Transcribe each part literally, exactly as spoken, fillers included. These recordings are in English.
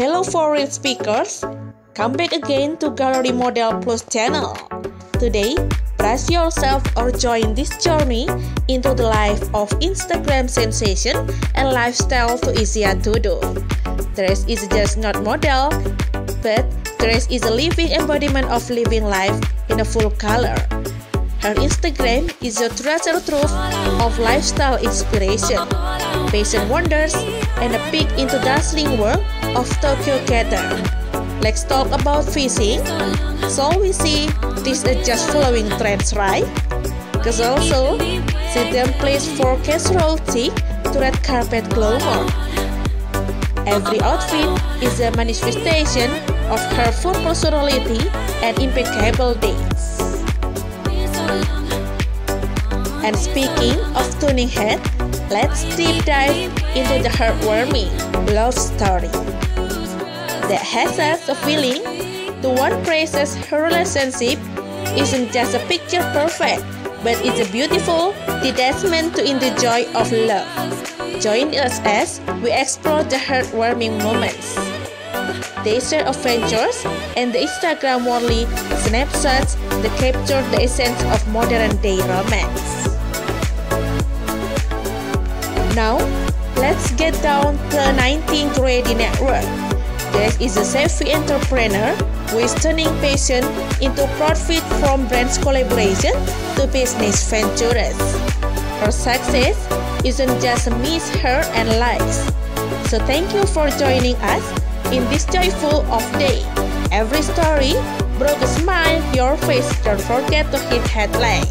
Hello foreign speakers, come back again to Gallery Model Plus channel. Today, brace yourself or join this journey into the life of Instagram sensation and lifestyle Tunisia Tudo. Grace is just not model, but Grace is a living embodiment of living life in a full color. Her Instagram is a treasure trove of lifestyle inspiration, fashion wonders, and a peek into dazzling world of Tokyo Gator. Let's talk about fishing. So we see these are just following trends, right? Because also, see them place for casual chic to red carpet glamour. Every outfit is a manifestation of her full personality and impeccable dates. And speaking of tuning head, let's deep dive into the heartwarming love story that has us a feeling the one praises her relationship isn't just a picture perfect, but it's a beautiful detachment to in the joy of love. Join us as we explore the heartwarming moments. They share adventures and the Instagram worthy snapshots that capture the essence of modern day romance. Now, let's get down to the nineteenth Grady Network. This is a savvy entrepreneur who is turning passion into profit from brands collaboration to business ventures. Her success isn't just miss her and likes. So thank you for joining us in this joyful of day. Every story brought a smile to your face. Don't forget to hit headline.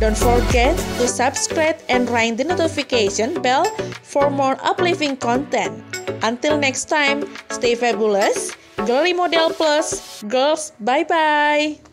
Don't forget to subscribe and ring the notification bell for more uplifting content. Until next time, stay fabulous. Gallery Model Plus, girls, bye-bye.